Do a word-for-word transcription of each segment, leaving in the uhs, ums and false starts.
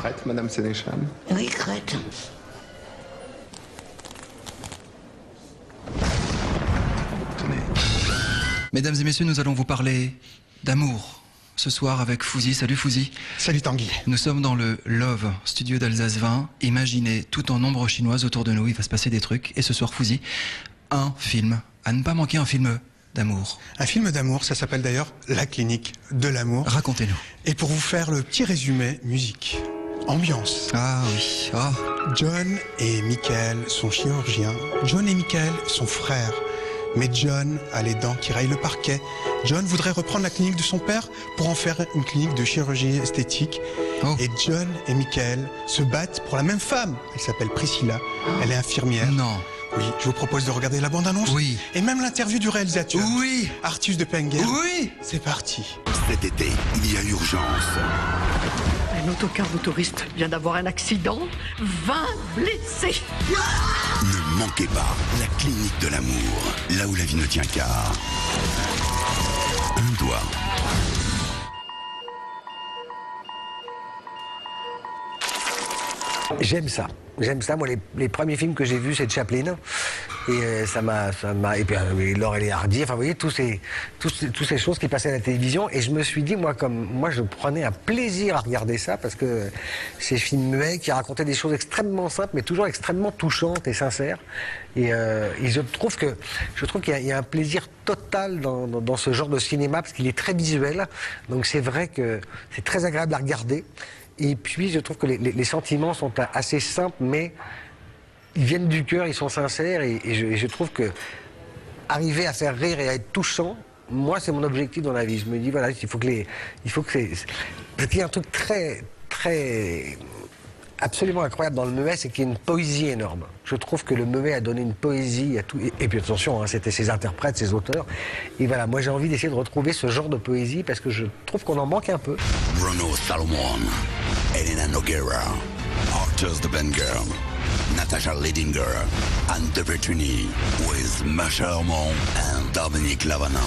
crête, madame Sénéchal? Oui, crête. Tenez. Mesdames et messieurs, nous allons vous parler d'amour ce soir avec Fouzi. Salut Fouzi. Salut Tanguy. Nous sommes dans le Love, studio d'Alsace vingt. Imaginez, tout en ombre chinoise autour de nous, il va se passer des trucs. Et ce soir, Fouzi, un film, à ne pas manquer, un film d'amour. Un film d'amour, ça s'appelle d'ailleurs La clinique de l'amour. Racontez-nous. Et pour vous faire le petit résumé, musique, ambiance. Ah oui. Ah. John et Michael sont chirurgiens. John et Michael sont frères. Mais John a les dents qui rayent le parquet. John voudrait reprendre la clinique de son père pour en faire une clinique de chirurgie esthétique. Oh. Et John et Michael se battent pour la même femme. Elle s'appelle Priscilla. Elle est infirmière. Non. Oui, je vous propose de regarder la bande-annonce. Oui. Et même l'interview du réalisateur. Oui. Artus de Penguern. Oui. C'est parti. Cet été, il y a urgence. Un autocar de touristes vient d'avoir un accident. vingt blessés. Ne manquez pas La clinique de l'amour. Là où la vie ne tient qu'à un doigt. J'aime ça. J'aime ça. Moi, les, les premiers films que j'ai vus, c'est de Chaplin. Et euh, ça m'a. Et puis, euh, Laurel et Hardy. Enfin, vous voyez, tous ces, tous, toutes ces choses qui passaient à la télévision. Et je me suis dit, moi, comme. Moi, je prenais un plaisir à regarder ça, parce que ces films muets qui racontaient des choses extrêmement simples, mais toujours extrêmement touchantes et sincères. Et, euh, et je trouve que. Je trouve qu'il y, y a un plaisir total dans, dans, dans ce genre de cinéma, parce qu'il est très visuel. Donc, c'est vrai que c'est très agréable à regarder. Et puis, je trouve que les, les, les sentiments sont assez simples, mais ils viennent du cœur, ils sont sincères. Et, et, je, et je trouve que arriver à faire rire et à être touchant, moi, c'est mon objectif dans la vie. Je me dis, voilà, il faut que les... Il faut que les... Parce qu'il y a un truc très, très... absolument incroyable dans le muet, c'est qu'il y a une poésie énorme. Je trouve que le muet a donné une poésie à tout. Et puis attention, hein, c'était ses interprètes, ses auteurs. Et voilà, moi j'ai envie d'essayer de retrouver ce genre de poésie, parce que je trouve qu'on en manque un peu. BrunoSalomon, Elena Nogueira, Artus Debenger, Natasha Ledinger, Anne de Berti, with Masha Armand and Dominique Lavannaux.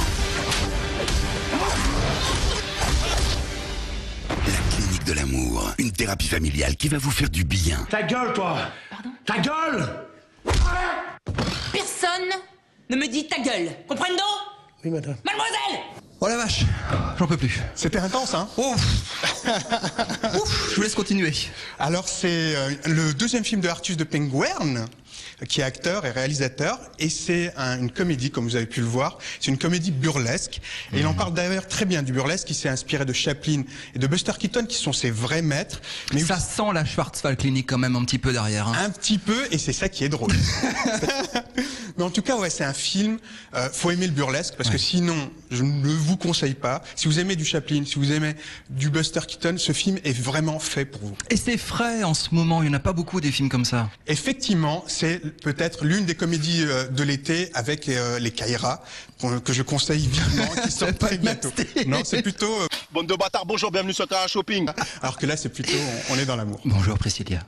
De l'amour, une thérapie familiale qui va vous faire du bien. Ta gueule, toi. Pardon? Ta gueule. Personne ne me dit ta gueule. Comprends-nous? Oui, madame. Mademoiselle. Oh la vache, j'en peux plus. C'était intense, hein? Ouf. Ouf. Je vous laisse continuer. Alors, c'est euh, le deuxième film de Artus de Penguern, qui est acteur et réalisateur, et c'est un, une comédie, comme vous avez pu le voir, c'est une comédie burlesque, et mmh. il en parle d'ailleurs très bien du burlesque, qui s'est inspiré de Chaplin et de Buster Keaton, qui sont ses vrais maîtres. Mais ça vous... sent la Schwarzwald Clinique quand même un petit peu derrière. Hein. Un petit peu, et c'est ça qui est drôle. Mais en tout cas, ouais, c'est un film, euh, faut aimer le burlesque, parce ouais. que sinon, je ne vous conseille pas. Si vous aimez du Chaplin, si vous aimez du Buster Keaton, ce film est vraiment fait pour vous. Et c'est frais en ce moment, il n'y en a pas beaucoup des films comme ça. Effectivement, c'est peut-être l'une des comédies de l'été avec les Kairas, que je conseille vivement, qui sortent pas bientôt. Non, c'est plutôt... Euh... Bande de bâtards, bonjour, bienvenue sur Terrain Shopping. Alors que là, c'est plutôt on, on est dans l'amour. Bonjour Priscilla.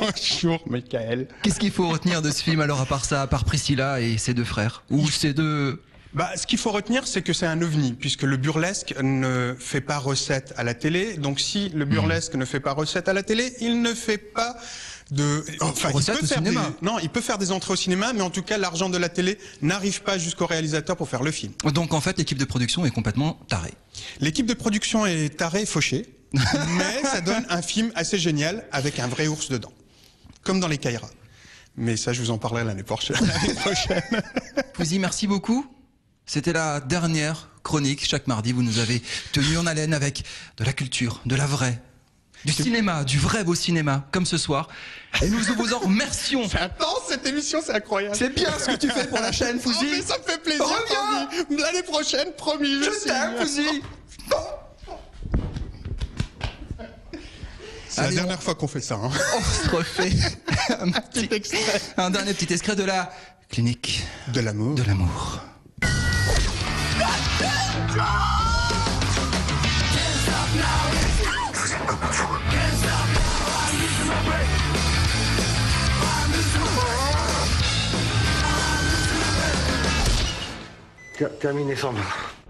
Bonjour Michael. Qu'est-ce qu'il faut retenir de ce film alors, à part ça, à part Priscilla et ses deux frères? Ou ses deux... Bah, ce qu'il faut retenir, c'est que c'est un ovni, puisque le burlesque ne fait pas recette à la télé. Donc si le burlesque mmh. ne fait pas recette à la télé, il ne fait pas... De... Enfin, il peut faire des... Non, il peut faire des entrées au cinéma, mais en tout cas, l'argent de la télé n'arrive pas jusqu'au réalisateur pour faire le film. Donc, en fait, l'équipe de production est complètement tarée. L'équipe de production est tarée et fauchée, mais ça donne un film assez génial avec un vrai ours dedans, comme dans les Kairas. Mais ça, je vous en parlerai l'année prochaine. prochaine. Fouzi, merci beaucoup. C'était la dernière chronique. Chaque mardi, vous nous avez tenu en haleine avec de la culture, de la vraie. Du cinéma, du vrai beau cinéma, comme ce soir. Et nous vous en remercions. C'est intense cette émission, c'est incroyable. C'est bien ce que tu fais pour la chaîne, Fouzi. Oh, mais ça me fait plaisir. Reviens l'année prochaine, promis. Je t'aime, Fouzi. C'est la dernière on... fois qu'on fait ça. Hein. On se refait un, petit, petit un dernier petit extrait de la clinique de l'amour. De l'amour. Terminé sans moi.